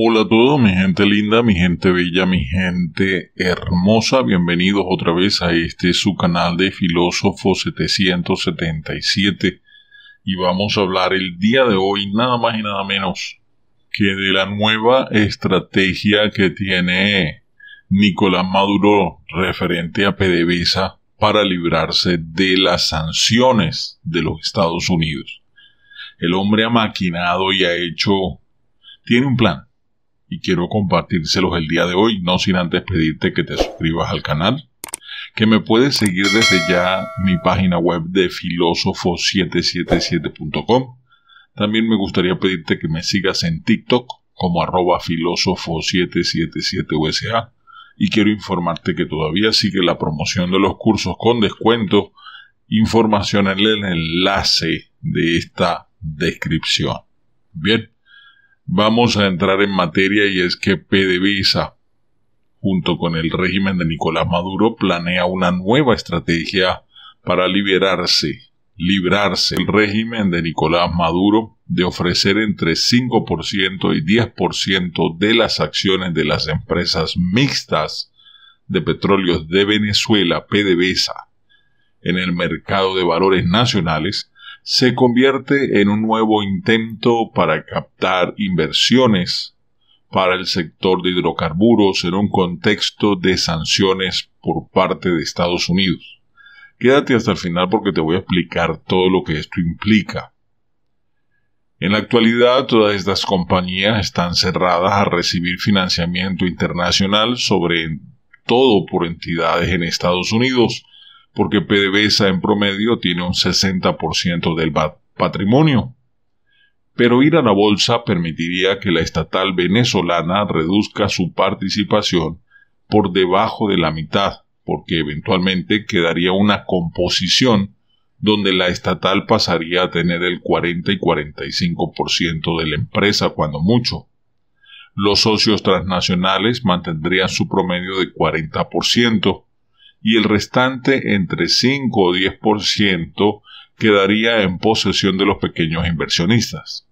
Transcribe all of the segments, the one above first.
Hola a todos, mi gente linda, mi gente bella, mi gente hermosa. Bienvenidos otra vez a este su canal de Filósofo 777. Y vamos a hablar el día de hoy nada más y nada menos que de la nueva estrategia que tiene Nicolás Maduro referente a PDVSA para librarse de las sanciones de los Estados Unidos. El hombre ha maquinado y tiene un plan. Y quiero compartírselos el día de hoy, no sin antes pedirte que te suscribas al canal, que me puedes seguir desde ya mi página web de filósofo777.com. También me gustaría pedirte que me sigas en TikTok como @filósofo777usa. Y quiero informarte que todavía sigue la promoción de los cursos con descuento. Información en el enlace de esta descripción. Bien. Vamos a entrar en materia, y es que PDVSA, junto con el régimen de Nicolás Maduro, planea una nueva estrategia para librarse el régimen de Nicolás Maduro de ofrecer entre 5% y 10% de las acciones de las empresas mixtas de petróleos de Venezuela, PDVSA, en el mercado de valores nacionales. Se convierte en un nuevo intento para captar inversiones para el sector de hidrocarburos en un contexto de sanciones por parte de Estados Unidos. Quédate hasta el final porque te voy a explicar todo lo que esto implica. En la actualidad, todas estas compañías están cerradas a recibir financiamiento internacional, sobre todo por entidades en Estados Unidos, porque PDVSA en promedio tiene un 60% del patrimonio. Pero ir a la bolsa permitiría que la estatal venezolana reduzca su participación por debajo de la mitad, porque eventualmente quedaría una composición donde la estatal pasaría a tener el 40 y 45% de la empresa cuando mucho. Los socios transnacionales mantendrían su promedio de 40%, y el restante entre 5 o 10% quedaría en posesión de los pequeños inversionistas.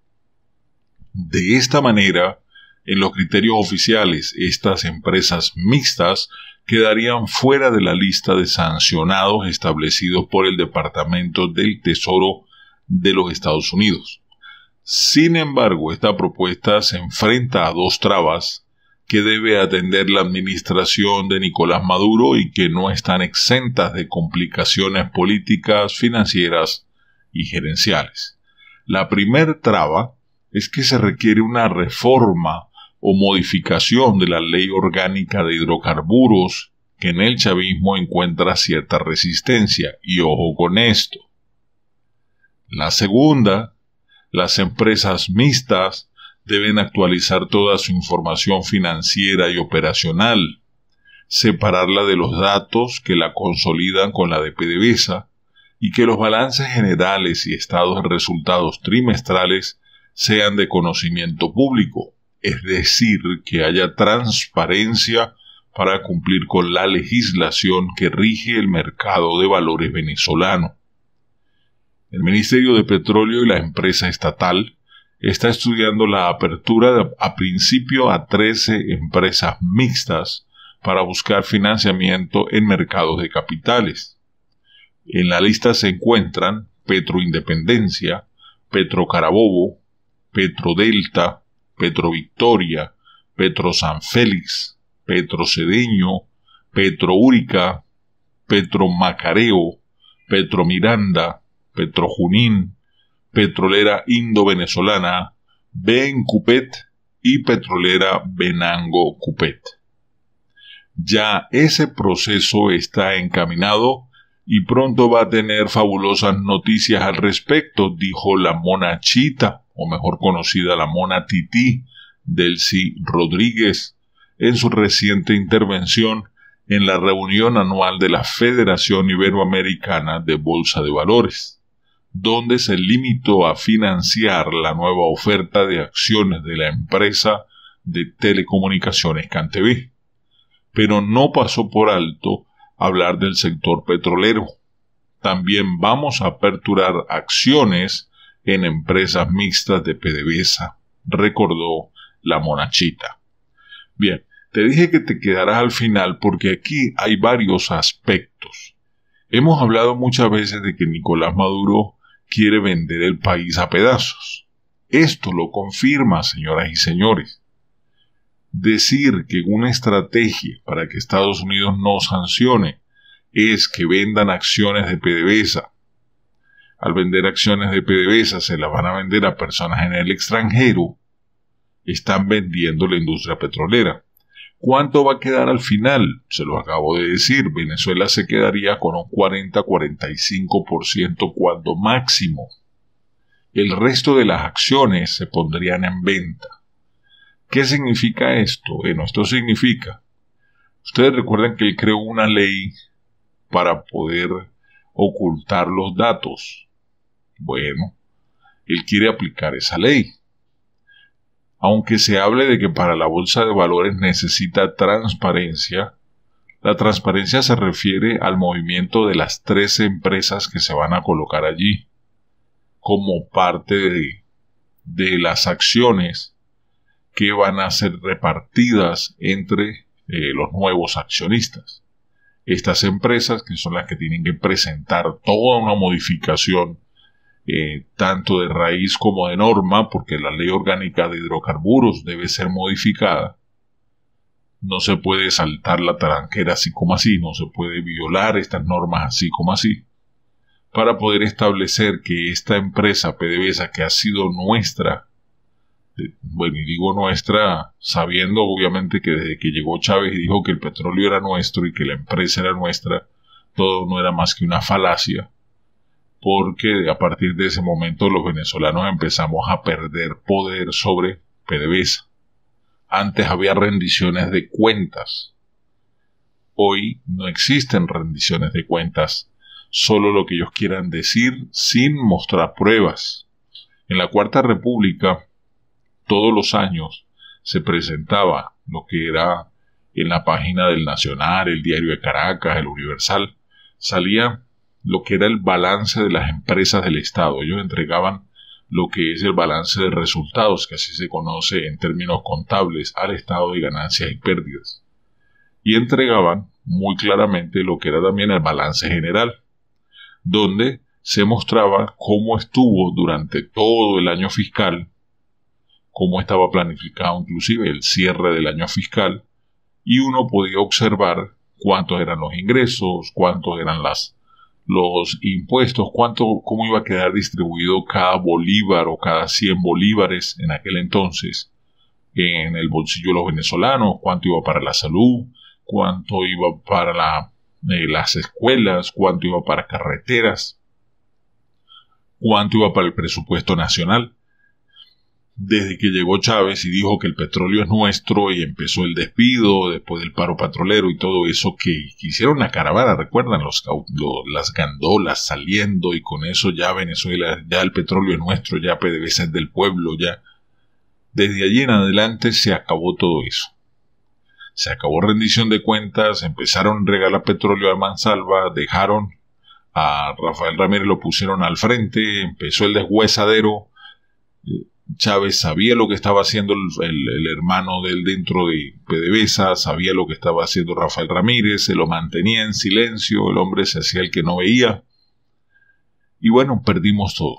De esta manera, en los criterios oficiales, estas empresas mixtas quedarían fuera de la lista de sancionados establecidos por el Departamento del Tesoro de los Estados Unidos. Sin embargo, esta propuesta se enfrenta a dos trabas que debe atender la administración de Nicolás Maduro y que no están exentas de complicaciones políticas, financieras y gerenciales. La primera traba es que se requiere una reforma o modificación de la Ley Orgánica de Hidrocarburos, que en el chavismo encuentra cierta resistencia, y ojo con esto. La segunda, las empresas mixtas deben actualizar toda su información financiera y operacional, separarla de los datos que la consolidan con la de PDVSA, y que los balances generales y estados de resultados trimestrales sean de conocimiento público, es decir, que haya transparencia para cumplir con la legislación que rige el mercado de valores venezolano. El Ministerio de Petróleo y la empresa estatal está estudiando la apertura a 13 empresas mixtas para buscar financiamiento en mercados de capitales. En la lista se encuentran Petro Independencia, Petro Carabobo, Petro Delta, Petro Victoria, Petro San Félix, Petro Sedeño, Petro Úrica, Petro Macareo, Petro Miranda, Petro Junín, Petrolera Indo-Venezolana, Vencupet y Petrolera Venango-Cupet. Ya ese proceso está encaminado y pronto va a tener fabulosas noticias al respecto, dijo la mona Chita, o mejor conocida la mona Tití, Delcy Rodríguez, en su reciente intervención en la reunión anual de la Federación Iberoamericana de Bolsa de Valores, donde se limitó a financiar la nueva oferta de acciones de la empresa de telecomunicaciones CanTV. Pero no pasó por alto hablar del sector petrolero. También vamos a aperturar acciones en empresas mixtas de PDVSA, recordó la monachita. Bien, te dije que te quedarás al final porque aquí hay varios aspectos. Hemos hablado muchas veces de que Nicolás Maduro quiere vender el país a pedazos. Esto lo confirma, señoras y señores. Decir que una estrategia para que Estados Unidos no sancione es que vendan acciones de PDVSA. Al vender acciones de PDVSA se las van a vender a personas en el extranjero. Están vendiendo la industria petrolera. ¿Cuánto va a quedar al final? Se lo acabo de decir. Venezuela se quedaría con un 40-45% cuando máximo. El resto de las acciones se pondrían en venta. ¿Qué significa esto? Bueno, esto significa... Ustedes recuerdan que él creó una ley para poder ocultar los datos. Bueno, él quiere aplicar esa ley. Aunque se hable de que para la bolsa de valores necesita transparencia, la transparencia se refiere al movimiento de las 13 empresas que se van a colocar allí, como parte de las acciones que van a ser repartidas entre los nuevos accionistas. Estas empresas, que son las que tienen que presentar toda una modificación tanto de raíz como de norma, porque la Ley Orgánica de Hidrocarburos debe ser modificada. No se puede saltar la tranquera así como así, no se puede violar estas normas así como así, para poder establecer que esta empresa PDVSA, que ha sido nuestra, bueno, y digo nuestra sabiendo obviamente que desde que llegó Chávez y dijo que el petróleo era nuestro y que la empresa era nuestra, todo no era más que una falacia, porque a partir de ese momento los venezolanos empezamos a perder poder sobre PDVSA. Antes había rendiciones de cuentas. Hoy no existen rendiciones de cuentas, solo lo que ellos quieran decir sin mostrar pruebas. En la Cuarta República, todos los años se presentaba lo que era en la página del Nacional, el Diario de Caracas, el Universal, salía lo que era el balance de las empresas del Estado. Ellos entregaban lo que es el balance de resultados, que así se conoce en términos contables al Estado, de ganancias y pérdidas. Y entregaban muy claramente lo que era también el balance general, donde se mostraba cómo estuvo durante todo el año fiscal, cómo estaba planificado inclusive el cierre del año fiscal, y uno podía observar cuántos eran los ingresos, cuántos eran los impuestos, cómo iba a quedar distribuido cada bolívar o cada 100 bolívares en aquel entonces en el bolsillo de los venezolanos, cuánto iba para la salud, cuánto iba para las escuelas, cuánto iba para carreteras, cuánto iba para el presupuesto nacional. Desde que llegó Chávez y dijo que el petróleo es nuestro y empezó el despido después del paro petrolero y todo eso, que hicieron la caravana, recuerdan las gandolas saliendo, y con eso ya Venezuela, ya el petróleo es nuestro, ya PDVSA es del pueblo, ya. Desde allí en adelante se acabó todo eso. Se acabó rendición de cuentas, empezaron a regalar petróleo a mansalva, dejaron a Rafael Ramírez, lo pusieron al frente, empezó el deshuesadero. Chávez sabía lo que estaba haciendo el hermano de él dentro de PDVSA, sabía lo que estaba haciendo Rafael Ramírez, se lo mantenía en silencio, el hombre se hacía el que no veía. Y bueno, perdimos todo.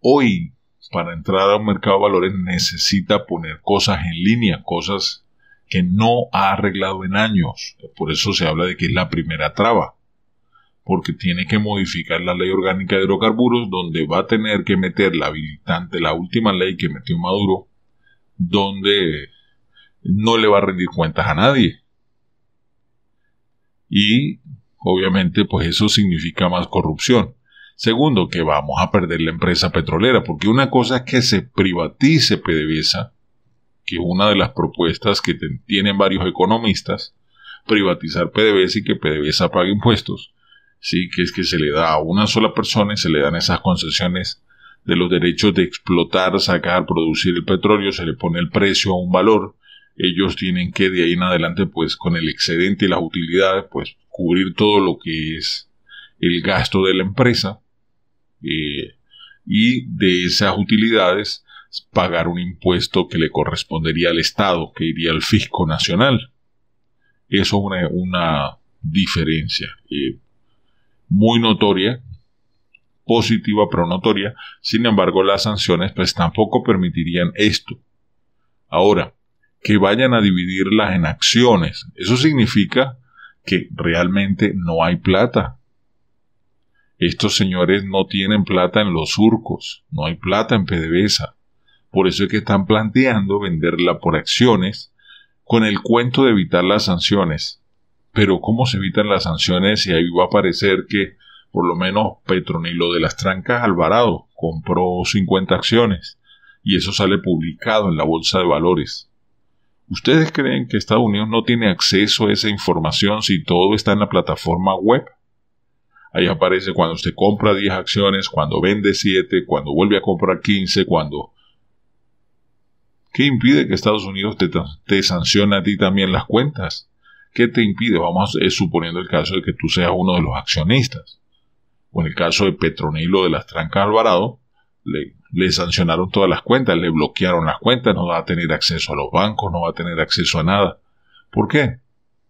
Hoy, para entrar a un mercado de valores, necesita poner cosas en línea, cosas que no ha arreglado en años. Por eso se habla de que es la primera traba, porque tiene que modificar la Ley Orgánica de Hidrocarburos, donde va a tener que meter la habilitante, la última ley que metió Maduro, donde no le va a rendir cuentas a nadie. Y obviamente pues eso significa más corrupción. Segundo, que vamos a perder la empresa petrolera, porque una cosa es que se privatice PDVSA, que es una de las propuestas que tienen varios economistas, privatizar PDVSA y que PDVSA pague impuestos. Sí, que es que se le da a una sola persona y se le dan esas concesiones de los derechos de explotar, sacar, producir el petróleo, se le pone el precio a un valor, ellos tienen que de ahí en adelante pues con el excedente y las utilidades pues cubrir todo lo que es el gasto de la empresa, y de esas utilidades pagar un impuesto que le correspondería al Estado, que iría al fisco nacional. Eso es una diferencia muy notoria, positiva pero notoria. Sin embargo, las sanciones pues tampoco permitirían esto. Ahora, que vayan a dividirlas en acciones, eso significa que realmente no hay plata. Estos señores no tienen plata en los surcos, no hay plata en PDVSA. Por eso es que están planteando venderla por acciones con el cuento de evitar las sanciones. Pero ¿cómo se evitan las sanciones si ahí va a parecer que por lo menos Petronilo de las Trancas Alvarado compró 50 acciones y eso sale publicado en la Bolsa de Valores? ¿Ustedes creen que Estados Unidos no tiene acceso a esa información si todo está en la plataforma web? Ahí aparece cuando usted compra 10 acciones, cuando vende 7, cuando vuelve a comprar 15, cuando... ¿Qué impide que Estados Unidos te sancione a ti también las cuentas? ¿Qué te impide? Vamos suponiendo el caso de que tú seas uno de los accionistas. O en el caso de Petronilo de las Trancas Alvarado, le sancionaron todas las cuentas, le bloquearon las cuentas, no va a tener acceso a los bancos, no va a tener acceso a nada. ¿Por qué?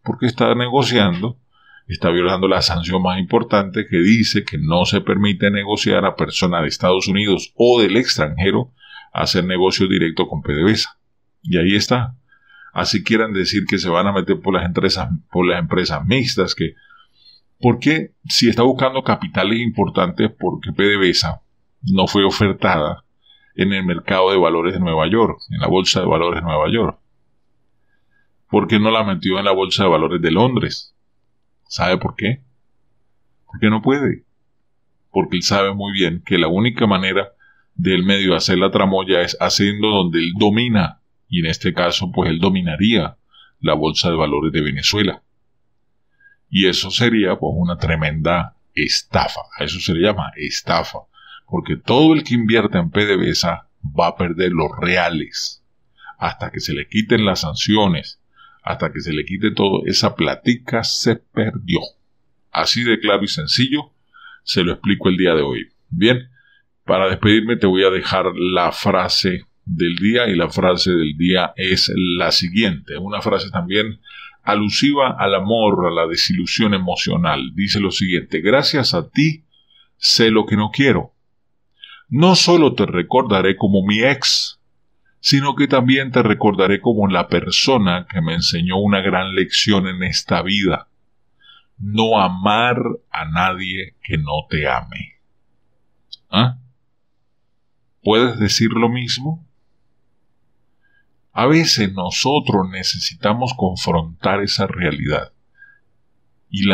Porque está negociando, está violando la sanción más importante que dice que no se permite negociar a personas de Estados Unidos o del extranjero hacer negocio directo con PDVSA. Y ahí está. Así quieran decir que se van a meter por las empresas mixtas. Que, ¿por qué? Si está buscando capitales importantes, porque PDVSA no fue ofertada en el mercado de valores de Nueva York, en la Bolsa de Valores de Nueva York. ¿Por qué no la metió en la Bolsa de Valores de Londres? ¿Sabe por qué? Porque no puede. Porque él sabe muy bien que la única manera del medio de hacer la tramoya es haciendo donde él domina, y en este caso pues él dominaría la Bolsa de Valores de Venezuela, y eso sería pues una tremenda estafa. A eso se le llama estafa, porque todo el que invierta en PDVSA va a perder los reales hasta que se le quiten las sanciones, hasta que se le quite todo. Esa platica se perdió, así de claro y sencillo se lo explico el día de hoy. Bien, para despedirme te voy a dejar la frase del día, y la frase del día es la siguiente, una frase también alusiva al amor, a la desilusión emocional. Dice lo siguiente: gracias a ti sé lo que no quiero. No solo te recordaré como mi ex, sino que también te recordaré como la persona que me enseñó una gran lección en esta vida: no amar a nadie que no te ame. ¿Ah? ¿Puedes decir lo mismo? A veces nosotros necesitamos confrontar esa realidad. Y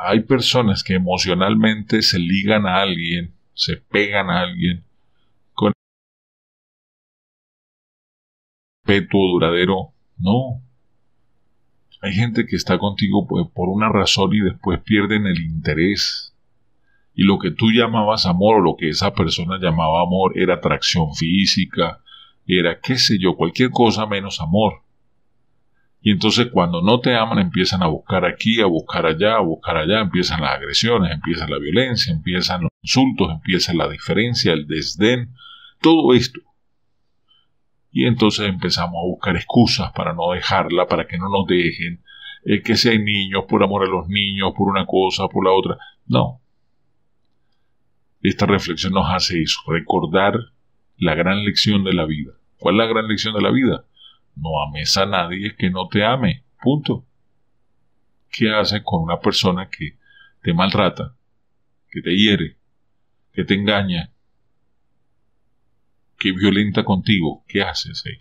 hay personas que emocionalmente se ligan a alguien, se pegan a alguien, con respeto duradero. No. Hay gente que está contigo por una razón y después pierden el interés. Y lo que tú llamabas amor, o lo que esa persona llamaba amor, era atracción física, era qué sé yo, cualquier cosa menos amor. Y entonces cuando no te aman empiezan a buscar aquí, a buscar allá, empiezan las agresiones, empieza la violencia, empiezan los insultos, empieza la diferencia, el desdén, todo esto. Y entonces empezamos a buscar excusas para no dejarla, para que no nos dejen, que si hay niños, por amor a los niños, por una cosa, por la otra. No. Esta reflexión nos hace eso, recordar la gran lección de la vida. ¿Cuál es la gran lección de la vida? No ames a nadie que no te ame, punto. ¿Qué haces con una persona que te maltrata, que te hiere, que te engaña, que violenta contigo? ¿Qué haces ahí?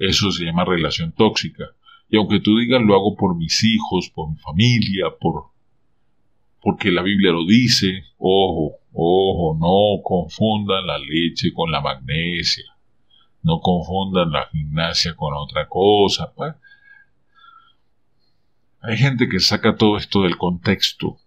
Eso se llama relación tóxica. Y aunque tú digas, lo hago por mis hijos, por mi familia, porque la Biblia lo dice, ojo, no confundan la leche con la magnesia, no confundan la gimnasia con otra cosa. Pues, hay gente que saca todo esto del contexto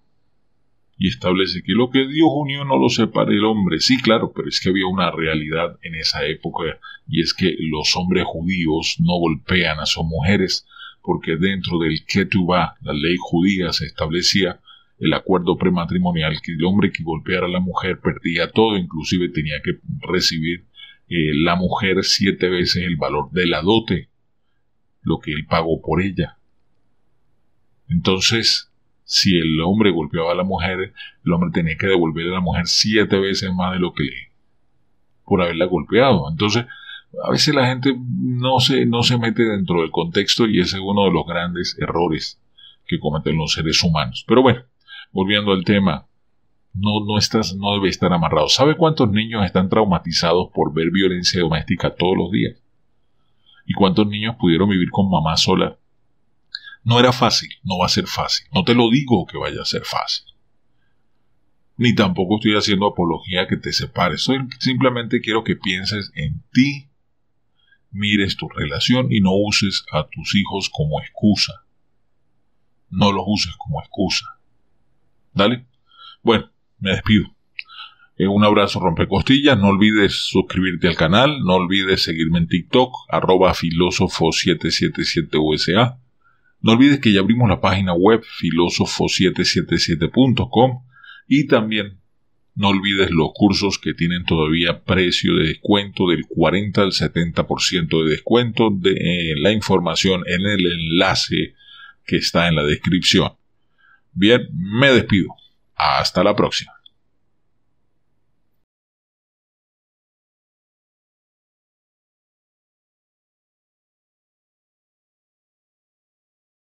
y establece que lo que Dios unió no lo separa el hombre. Sí, claro, pero es que había una realidad en esa época, y es que los hombres judíos no golpean a sus mujeres, porque dentro del ketubah, la ley judía, se establecía el acuerdo prematrimonial, que el hombre que golpeara a la mujer perdía todo, inclusive tenía que recibir la mujer 7 veces el valor de la dote, lo que él pagó por ella. Entonces, si el hombre golpeaba a la mujer, el hombre tenía que devolverle a la mujer 7 veces más de lo que por haberla golpeado. Entonces, a veces la gente no se mete dentro del contexto y ese es uno de los grandes errores que cometen los seres humanos. Pero bueno, volviendo al tema, no debe estar amarrado. ¿Sabe cuántos niños están traumatizados por ver violencia doméstica todos los días? ¿Y cuántos niños pudieron vivir con mamá sola? No era fácil, no va a ser fácil. No te lo digo que vaya a ser fácil. Ni tampoco estoy haciendo apología que te separes. Simplemente quiero que pienses en ti, mires tu relación y no uses a tus hijos como excusa. No los uses como excusa. ¿Dale? Bueno, me despido. Un abrazo rompecostillas. No olvides suscribirte al canal. No olvides seguirme en TikTok, @filósofo777usa. No olvides que ya abrimos la página web filósofo777.com y también no olvides los cursos que tienen todavía precio de descuento del 40 al 70% de descuento de la información en el enlace que está en la descripción. Bien, me despido. Hasta la próxima.